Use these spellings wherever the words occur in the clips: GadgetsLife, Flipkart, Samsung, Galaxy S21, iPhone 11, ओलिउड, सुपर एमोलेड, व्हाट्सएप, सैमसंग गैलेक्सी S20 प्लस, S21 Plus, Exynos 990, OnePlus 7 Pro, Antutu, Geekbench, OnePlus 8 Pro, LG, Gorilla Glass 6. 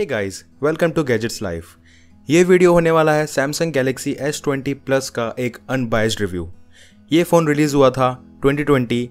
Hey guys, welcome to gadgets life. ये video होने वाला है सैमसंग गैलेक्सी S20 प्लस का एक अनबायस्ड रिव्यू। ये फ़ोन रिलीज़ हुआ था 2020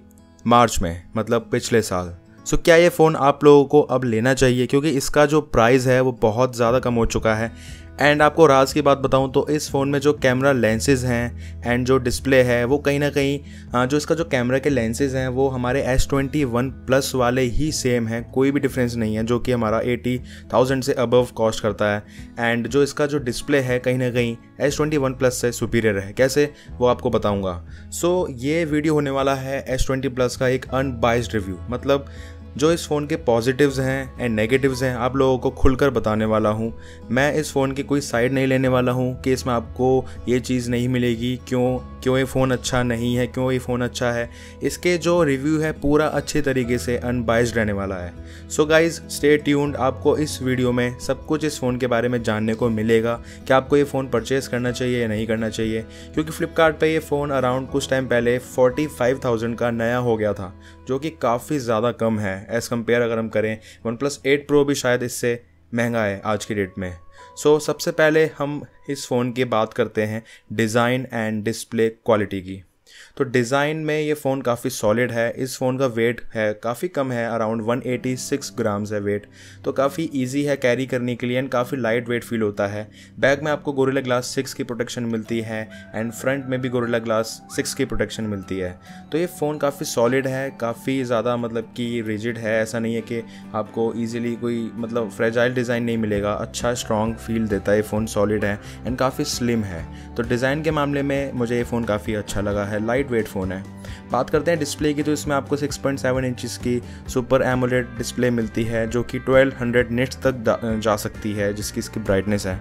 मार्च में, मतलब पिछले साल। सो क्या ये फ़ोन आप लोगों को अब लेना चाहिए, क्योंकि इसका जो प्राइस है वो बहुत ज़्यादा कम हो चुका है। एंड आपको राज की बात बताऊं तो इस फ़ोन में जो कैमरा लेंसेज हैं एंड जो डिस्प्ले है वो कहीं ना कहीं जो इसका जो कैमरा के लेंसेज हैं वो हमारे S21 प्लस वाले ही सेम हैं, कोई भी डिफरेंस नहीं है, जो कि हमारा 80,000 से अबव कॉस्ट करता है। एंड जो इसका जो डिस्प्ले है कहीं ना कहीं S21 प्लस से सुपीरियर है, कैसे वो आपको बताऊँगा। सो ये वीडियो होने वाला है S20 प्लस का एक अनबायस्ड रिव्यू, मतलब जो इस फ़ोन के पॉजिटिव्स हैं एंड नेगेटिव्स हैं आप लोगों को खुलकर बताने वाला हूँ। मैं इस फ़ोन की कोई साइड नहीं लेने वाला हूँ कि इसमें आपको ये चीज़ नहीं मिलेगी, क्यों ये फ़ोन अच्छा नहीं है, क्यों ये फ़ोन अच्छा है। इसके जो रिव्यू है पूरा अच्छे तरीके से अनबायस्ड रहने वाला है। सो गाइज़ स्टे ट्यून्ड, आपको इस वीडियो में सब कुछ इस फ़ोन के बारे में जानने को मिलेगा कि आपको ये फ़ोन परचेज़ करना चाहिए या नहीं करना चाहिए, क्योंकि फ्लिपकार्ट पर ये फ़ोन अराउंड कुछ टाइम पहले 45,000 का नया हो गया था, जो कि काफ़ी ज़्यादा कम है एज़ कंपेयर अगर हम करें। OnePlus 8 Pro भी शायद इससे महंगा है आज की डेट में। सो सबसे पहले हम इस फ़ोन की बात करते हैं डिज़ाइन एंड डिस्प्ले क्वालिटी की। तो डिज़ाइन में ये फ़ोन काफ़ी सॉलिड है। इस फ़ोन का वेट है काफ़ी कम है, अराउंड 186 ग्राम्स है वेट, तो काफ़ी इजी है कैरी करने के लिए एंड काफ़ी लाइट वेट फील होता है। बैक में आपको गोरिल्ला ग्लास 6 की प्रोटेक्शन मिलती है एंड फ्रंट में भी गोरिल्ला ग्लास 6 की प्रोटेक्शन मिलती है। तो ये फ़ोन काफ़ी सॉलिड है, काफ़ी ज़्यादा मतलब कि रिजिड है। ऐसा नहीं है कि आपको ईजिली कोई मतलब फ्रेजाइल डिज़ाइन नहीं मिलेगा, अच्छा स्ट्रॉन्ग फील देता है ये फ़ोन, सॉलिड है एंड काफ़ी स्लिम है। तो डिज़ाइन के मामले में मुझे ये फ़ोन काफ़ी अच्छा लगा है, लाइट वेट फ़ोन है। बात करते हैं डिस्प्ले की, तो इसमें आपको 6.7 इंचेस की सुपर एमोलेड डिस्प्ले मिलती है, जो कि 1200 निट्स तक जा सकती है, जिसकी इसकी ब्राइटनेस है।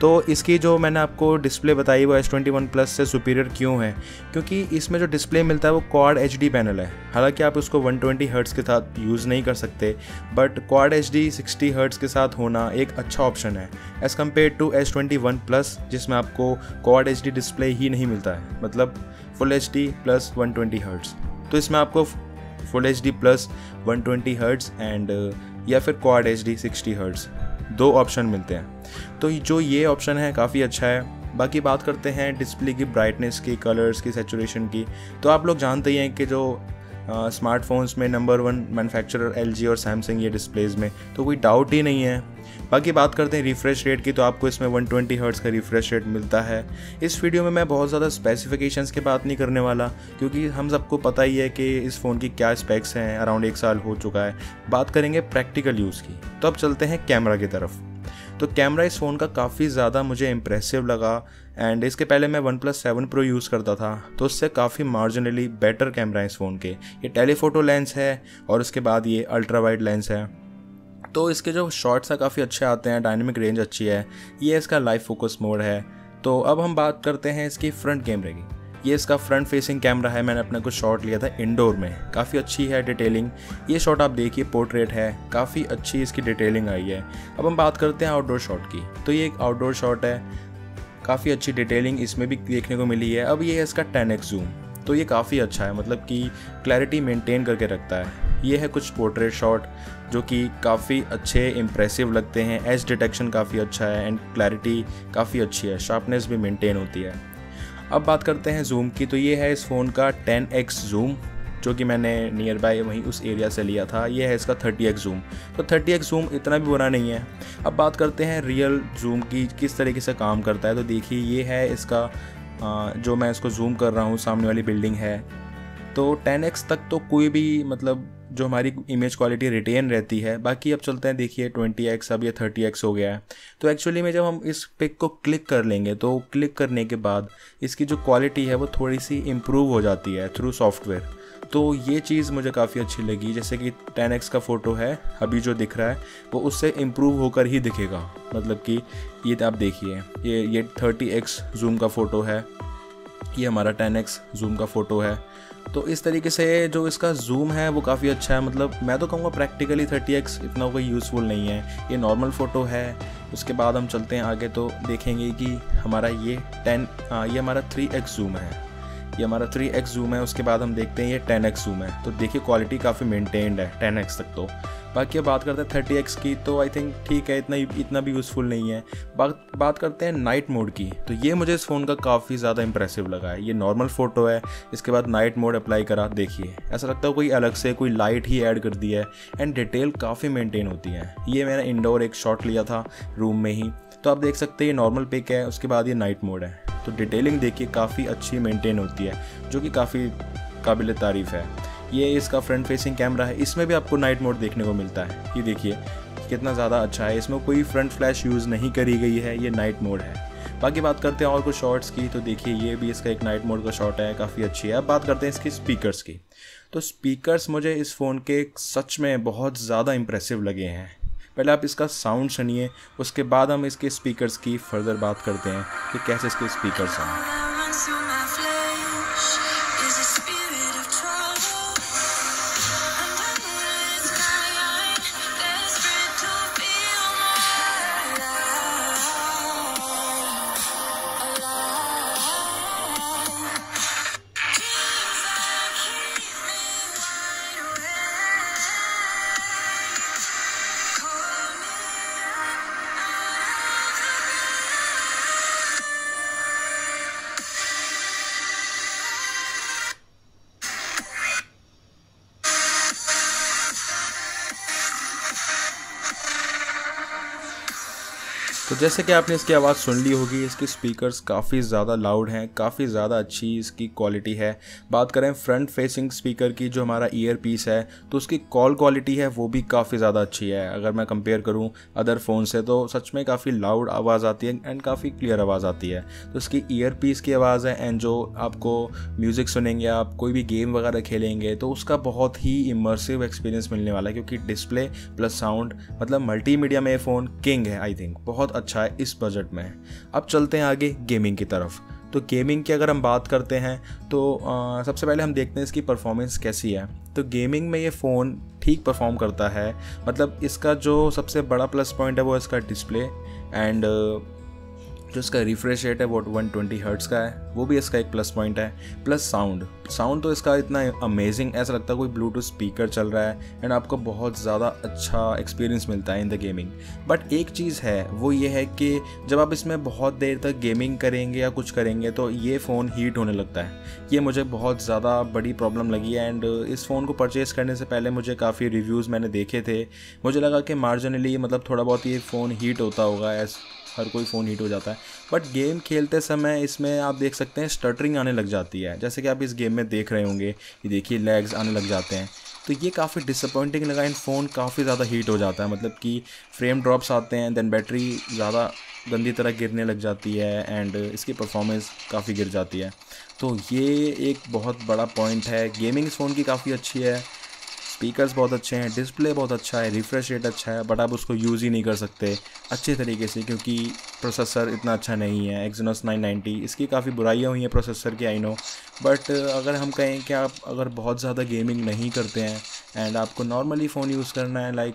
तो इसकी जो मैंने आपको डिस्प्ले बताई वो S21 प्लस से सुपीरियर क्यों है, क्योंकि इसमें जो डिस्प्ले मिलता है वो क्वाड HD पैनल है। हालांकि आप उसको 120 हर्ट्ज़ के साथ यूज़ नहीं कर सकते, बट क्वाड HD 60 हर्ट्ज़ के साथ होना एक अच्छा ऑप्शन है as compare to S21 plus, जिसमें आपको क्वाड HD डिस्प्ले ही नहीं मिलता है, मतलब फुल HD प्लस 120 हर्ट्ज़। तो इसमें आपको full HD plus 120 hertz and या फिर क्वाड HD 60 हर्ट्ज़, दो ऑप्शन मिलते हैं। तो जो ये ऑप्शन है काफ़ी अच्छा है। बाकी बात करते हैं डिस्प्ले की ब्राइटनेस की, कलर्स की, सैचुरेशन की। तो आप लोग जानते ही हैं कि जो स्मार्टफोन्स में नंबर 1 मैन्युफैक्चरर LG और सैमसंग, ये डिस्प्लेस में तो कोई डाउट ही नहीं है। बाकी बात करते हैं रिफ़्रेश रेट की, तो आपको इसमें 120 हर्ट्ज़ का रिफ़्रेश रेट मिलता है। इस वीडियो में मैं बहुत ज़्यादा स्पेसिफिकेशंस की बात नहीं करने वाला, क्योंकि हम सबको पता ही है कि इस फ़ोन की क्या स्पेक्स हैं, अराउंड 1 साल हो चुका है। बात करेंगे प्रैक्टिकल यूज़ की। तो अब चलते हैं कैमरा की तरफ। तो कैमरा इस फ़ोन का काफ़ी ज़्यादा मुझे इम्प्रेसिव लगा एंड इसके पहले मैं OnePlus 7 Pro यूज़ करता था, तो उससे काफ़ी मार्जिनली बेटर कैमरा है इस फ़ोन के। ये टेलीफोटो लेंस है और उसके बाद ये अल्ट्रा वाइड लेंस है, तो इसके जो शॉट्स हैं काफ़ी अच्छे आते हैं, डायनेमिक रेंज अच्छी है। ये इसका लाइव फोकस मोड है। तो अब हम बात करते हैं इसकी फ्रंट कैमरे की। ये इसका फ्रंट फेसिंग कैमरा है। मैंने अपना कुछ शॉट लिया था इंडोर में, काफ़ी अच्छी है डिटेलिंग। ये शॉट आप देखिए पोर्ट्रेट है, काफ़ी अच्छी इसकी डिटेलिंग आई है। अब हम बात करते हैं आउटडोर शॉट की। तो ये एक आउटडोर शॉट है, काफ़ी अच्छी डिटेलिंग इसमें भी देखने को मिली है। अब ये है इसका 10x जूम, तो ये काफ़ी अच्छा है, मतलब कि क्लैरिटी मेंटेन करके रखता है। ये है कुछ पोर्ट्रेट शॉट जो कि काफ़ी अच्छे इंप्रेसिव लगते हैं। एज डिटेक्शन काफ़ी अच्छा है एंड क्लैरिटी काफ़ी अच्छी है, शार्पनेस भी मेंटेन होती है। अब बात करते हैं जूम की। तो ये है इस फ़ोन का 10x जूम, जो कि मैंने नियर बाय वहीं उस एरिया से लिया था। ये है इसका 30x जूम, तो 30x जूम इतना भी बुरा नहीं है। अब बात करते हैं रियल जूम की, किस तरीके से काम करता है। तो देखिए ये है इसका जो मैं इसको जूम कर रहा हूँ, सामने वाली बिल्डिंग है। तो 10x तक तो कोई भी मतलब जो हमारी इमेज क्वालिटी रिटेन रहती है। बाकी अब चलते हैं, देखिए 20x, अब ये 30x हो गया है। तो एक्चुअली में जब हम इस पिक को क्लिक कर लेंगे, तो क्लिक करने के बाद इसकी जो क्वालिटी है वो थोड़ी सी इम्प्रूव हो जाती है थ्रू सॉफ्टवेयर। तो ये चीज़ मुझे काफ़ी अच्छी लगी। जैसे कि 10x का फ़ोटो है, अभी जो दिख रहा है वो उससे इम्प्रूव होकर ही दिखेगा, मतलब कि ये आप देखिए ये 30x जूम का फ़ोटो है, ये हमारा 10x जूम का फ़ोटो है। तो इस तरीके से जो इसका जूम है वो काफ़ी अच्छा है। मतलब मैं तो कहूँगा प्रैक्टिकली 30x इतना कोई यूज़फुल नहीं है। ये नॉर्मल फ़ोटो है। उसके बाद हम चलते हैं आगे, तो देखेंगे कि हमारा ये ये हमारा 3x जूम है, ये हमारा 3x जूम है। उसके बाद हम देखते हैं ये 10x जूम है। तो देखिए क्वालिटी काफ़ी मेंटेन्ड है 10x तक। तो बाकी अब बात करते हैं 30x की, तो आई थिंक ठीक है, इतना भी यूज़फुल नहीं है। बात करते हैं नाइट मोड की, तो ये मुझे इस फ़ोन का काफ़ी ज़्यादा इंप्रेसिव लगा है। ये नॉर्मल फ़ोटो है, इसके बाद नाइट मोड अप्लाई करा, देखिए ऐसा लगता है कोई अलग से कोई लाइट ही ऐड कर दी है एंड डिटेल काफ़ी मेंटेन होती है। ये मैंने इंडोर एक शॉट लिया था रूम में ही, तो आप देख सकते हैं ये नॉर्मल पिक है, उसके बाद ये नाइट मोड है, तो डिटेलिंग देखिए काफ़ी अच्छी मेंटेन होती है, जो कि काफ़ी काबिल तारीफ़ है। ये इसका फ्रंट फेसिंग कैमरा है, इसमें भी आपको नाइट मोड देखने को मिलता है, ये देखिए कितना ज़्यादा अच्छा है, इसमें कोई फ्रंट फ्लैश यूज़ नहीं करी गई है, ये नाइट मोड है। बाकी बात करते हैं और कुछ शॉट्स की, तो देखिए ये भी इसका एक नाइट मोड का शॉट है, काफ़ी अच्छी है। अब बात करते हैं इसकी स्पीकर्स की, तो स्पीकर्स मुझे इस फ़ोन के सच में बहुत ज़्यादा इंप्रेसिव लगे हैं। पहले आप इसका साउंड सुनिए, उसके बाद हम इसके स्पीकर्स की फर्दर बात करते हैं कि कैसे इसके स्पीकर्स हैं। तो जैसे कि आपने इसकी आवाज़ सुन ली होगी, इसके स्पीकर्स काफ़ी ज़्यादा लाउड हैं, काफ़ी ज़्यादा अच्छी इसकी क्वालिटी है। बात करें फ्रंट फेसिंग स्पीकर की, जो हमारा ईयर पीस है, तो उसकी कॉल क्वालिटी है वो भी काफ़ी ज़्यादा अच्छी है। अगर मैं कंपेयर करूं अदर फ़ोन से, तो सच में काफ़ी लाउड आवाज़ आती है एंड काफ़ी क्लियर आवाज़ आती है। तो उसकी ईयर पीस की आवाज़ है एंड जो आपको म्यूज़िक सुनेंगे, आप कोई भी गेम वगैरह खेलेंगे, तो उसका बहुत ही इमर्सिव एक्सपीरियंस मिलने वाला है, क्योंकि डिस्प्ले प्लस साउंड, मतलब मल्टीमीडिया में ये फ़ोन किंग है। आई थिंक बहुत अच्छा है इस बजट में। अब चलते हैं आगे गेमिंग की तरफ। तो गेमिंग की अगर हम बात करते हैं, तो सबसे पहले हम देखते हैं इसकी परफॉर्मेंस कैसी है। तो गेमिंग में ये फ़ोन ठीक परफॉर्म करता है, मतलब इसका जो सबसे बड़ा प्लस पॉइंट है वो इसका डिस्प्ले एंड जो इसका रिफ्रेश रेट है वो 120 हर्ट्ज़ का है, वो भी इसका एक प्लस पॉइंट है। प्लस साउंड तो इसका इतना अमेजिंग, ऐसा लगता है कोई ब्लूटूथ स्पीकर चल रहा है एंड आपको बहुत ज़्यादा अच्छा एक्सपीरियंस मिलता है इन द गेमिंग। बट एक चीज़ है, वो ये है कि जब आप इसमें बहुत देर तक गेमिंग करेंगे या कुछ करेंगे, तो ये फ़ोन हीट होने लगता है। ये मुझे बहुत ज़्यादा बड़ी प्रॉब्लम लगी है एंड इस फ़ोन को परचेज़ करने से पहले मुझे काफ़ी रिव्यूज़ मैंने देखे थे, मुझे लगा कि मार्जिनली, मतलब थोड़ा बहुत ये फ़ोन हीट होता होगा, हर कोई फ़ोन हीट हो जाता है। बट गेम खेलते समय इसमें आप देख सकते हैं स्टटरिंग आने लग जाती है, जैसे कि आप इस गेम में देख रहे होंगे, ये देखिए लैग्स आने लग जाते हैं। तो ये काफ़ी डिसअपॉइंटिंग लगा, इन फ़ोन काफ़ी ज़्यादा हीट हो जाता है, मतलब कि फ्रेम ड्रॉप्स आते हैं, दैन बैटरी ज़्यादा गंदी तरह गिरने लग जाती है एंड इसकी परफॉर्मेंस काफ़ी गिर जाती है। तो ये एक बहुत बड़ा पॉइंट है। गेमिंग इस फ़ोन की काफ़ी अच्छी है, स्पीकर्स बहुत अच्छे हैं, डिस्प्ले बहुत अच्छा है, रिफ्रेश रेट अच्छा है, बट आप उसको यूज़ ही नहीं कर सकते अच्छे तरीके से, क्योंकि प्रोसेसर इतना अच्छा नहीं है। Exynos 990, इसकी काफ़ी बुराइयाँ हुई हैं प्रोसेसर की, आई नो, बट अगर हम कहें कि आप अगर बहुत ज़्यादा गेमिंग नहीं करते हैं एंड आपको नॉर्मली फ़ोन यूज़ करना है, like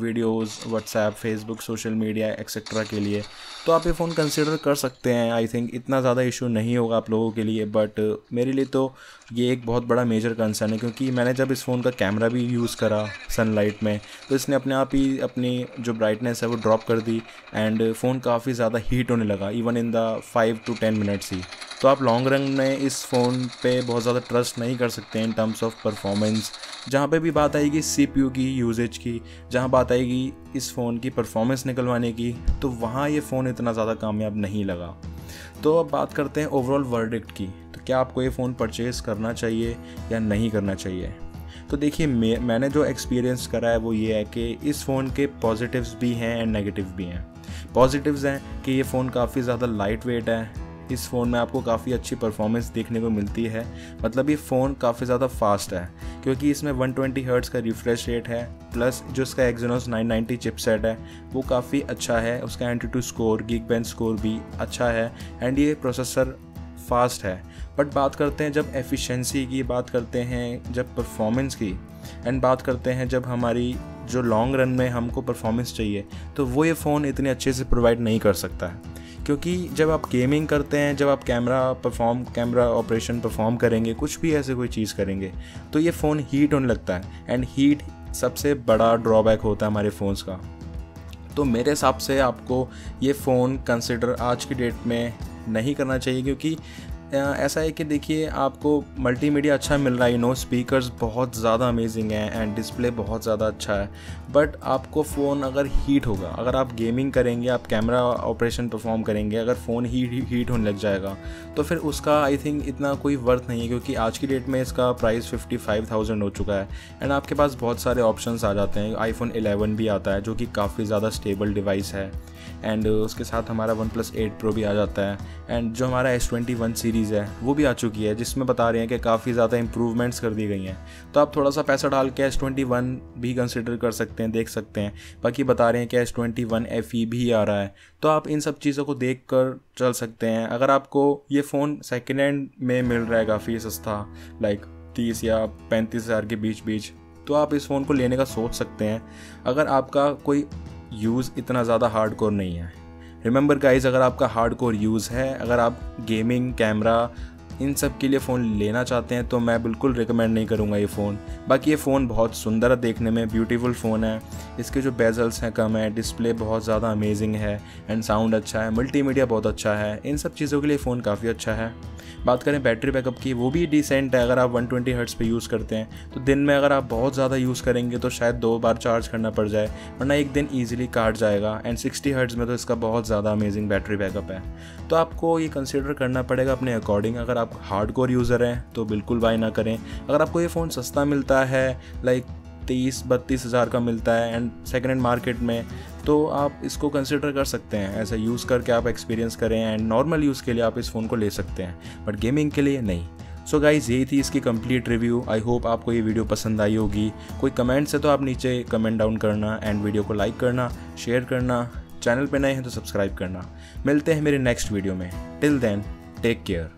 videos, व्हाट्सएप, Facebook, social media etcetera के लिए, तो आप ये फ़ोन कंसिडर कर सकते हैं। आई थिंक इतना ज़्यादा इशू नहीं होगा आप लोगों के लिए, बट मेरे लिए तो ये एक बहुत बड़ा मेजर कंसर्न है, क्योंकि मैंने जब इस फ़ोन का कैमरा भी यूज़ करा सनलाइट में, तो इसने अपने आप ही अपनी जो ब्राइटनेस है वो ड्रॉप कर दी एंड फ़ोन काफ़ी ज़्यादा हीट होने लगा, even in the 5 to 10 minutes ही। तो आप लॉन्ग रन में इस फ़ोन पे बहुत ज़्यादा ट्रस्ट नहीं कर सकते इन टर्म्स ऑफ परफॉर्मेंस। जहाँ पे भी बात आएगी CPU की यूजेज की, जहाँ बात आएगी इस फ़ोन की परफॉर्मेंस निकलवाने की, तो वहाँ ये फ़ोन इतना ज़्यादा कामयाब नहीं लगा। तो अब बात करते हैं ओवरऑल वर्डिक्ट की, तो क्या आपको ये फ़ोन परचेज़ करना चाहिए या नहीं करना चाहिए। तो देखिए मैंने जो एक्सपीरियंस करा है वो ये है कि इस फ़ोन के पॉजिटिव्स भी हैं एंड नेगेटिव भी हैं। पॉजिटिव्स हैं कि ये फ़ोन काफ़ी ज़्यादा लाइट वेट है, इस फ़ोन में आपको काफ़ी अच्छी परफॉर्मेंस देखने को मिलती है, मतलब ये फ़ोन काफ़ी ज़्यादा फास्ट है, क्योंकि इसमें 120 हर्ट्ज़ का रिफ्रेश रेट है, प्लस जो इसका Exynos 990 चिपसेट है वो काफ़ी अच्छा है, उसका Antutu स्कोर, Geekbench स्कोर भी अच्छा है एंड ये प्रोसेसर फास्ट है। बट बात करते हैं जब एफिशिएंसी की, बात करते हैं जब परफॉर्मेंस की एंड बात करते हैं जब हमारी जो लॉन्ग रन में हमको परफॉर्मेंस चाहिए, तो वो ये फ़ोन इतने अच्छे से प्रोवाइड नहीं कर सकता है, क्योंकि जब आप गेमिंग करते हैं, जब आप कैमरा ऑपरेशन परफॉर्म करेंगे, कुछ भी ऐसे कोई चीज़ करेंगे, तो ये फ़ोन हीट होने लगता है एंड हीट सबसे बड़ा ड्रॉबैक होता है हमारे फ़ोन्स का। तो मेरे हिसाब से आपको ये फ़ोन कंसिडर आज की डेट में नहीं करना चाहिए, क्योंकि ऐसा है कि देखिए आपको मल्टीमीडिया अच्छा मिल रहा है, यू नो स्पीकर्स बहुत ज़्यादा अमेजिंग हैं एंड डिस्प्ले बहुत ज़्यादा अच्छा है, बट आपको फ़ोन अगर हीट होगा, अगर आप गेमिंग करेंगे, आप कैमरा ऑपरेशन परफॉर्म करेंगे, अगर फ़ोन हीट होने लग जाएगा तो फिर उसका आई थिंक इतना कोई वर्थ नहीं है, क्योंकि आज की डेट में इसका प्राइस 55,000 हो चुका है एंड आपके पास बहुत सारे ऑप्शंस आ जाते हैं। iPhone 11 भी आता है जो कि काफ़ी ज़्यादा स्टेबल डिवाइस है एंड उसके साथ हमारा OnePlus 8 Pro भी आ जाता है एंड जो हमारा S21 सीरीज़ है वो भी आ चुकी है, जिसमें बता रहे हैं कि काफ़ी ज़्यादा इंप्रूवमेंट्स कर दी गई हैं। तो आप थोड़ा सा पैसा डाल के S21 भी कंसिडर कर सकते हैं, देख सकते हैं। बाकी बता रहे हैं कि S21 FE भी आ रहा है, तो आप इन सब चीज़ों को देख कर चल सकते हैं। अगर आपको ये फ़ोन सेकेंड हैंड में मिल रहा है काफ़ी सस्ता, लाइक 30,000 या 35,000 के बीच, तो आप इस फ़ोन को लेने का सोच सकते हैं अगर आपका कोई यूज़ इतना ज़्यादा हार्डकोर नहीं है। रिमेंबर गाइस, अगर आपका हार्डकोर यूज़ है, अगर आप गेमिंग, कैमरा, इन सब के लिए फ़ोन लेना चाहते हैं तो मैं बिल्कुल रिकमेंड नहीं करूँगा ये फ़ोन। बाकी ये फ़ोन बहुत सुंदर है देखने में, ब्यूटीफुल फ़ोन है, इसके जो बेजल्स हैं कम है, डिस्प्ले बहुत ज़्यादा अमेजिंग है एंड साउंड अच्छा है, मल्टीमीडिया बहुत अच्छा है, इन सब चीज़ों के लिए फ़ोन काफ़ी अच्छा है। बात करें बैटरी बैकअप की, वो भी डिसेंट है। अगर आप 120 हर्ट्ज़ पे यूज़ करते हैं तो दिन में अगर आप बहुत ज़्यादा यूज़ करेंगे तो शायद 2 बार चार्ज करना पड़ जाए, वरना एक दिन ईजिली काट जाएगा एंड 60 हर्ट्ज़ में तो इसका बहुत ज़्यादा अमेजिंग बैटरी बैकअप है। तो आपको ये कंसिडर करना पड़ेगा अपने अकॉर्डिंग। अगर आप हार्डकोर यूज़र हैं तो बिल्कुल बाय ना करें। अगर आपको ये फ़ोन सस्ता मिलता है, लाइक 30-32 हज़ार का मिलता है एंड सेकेंड हैंड मार्केट में, तो आप इसको कंसिडर कर सकते हैं। ऐसा यूज़ करके आप एक्सपीरियंस करें एंड नॉर्मल यूज़ के लिए आप इस फ़ोन को ले सकते हैं, बट गेमिंग के लिए नहीं। सो गाइज़, यही थी इसकी कंप्लीट रिव्यू। आई होप आपको ये वीडियो पसंद आई होगी। कोई कमेंट्स है तो आप नीचे कमेंट डाउन करना एंड वीडियो को लाइक करना, शेयर करना, चैनल पर नए हैं तो सब्सक्राइब करना। मिलते हैं मेरे नेक्स्ट वीडियो में। Till then, take care.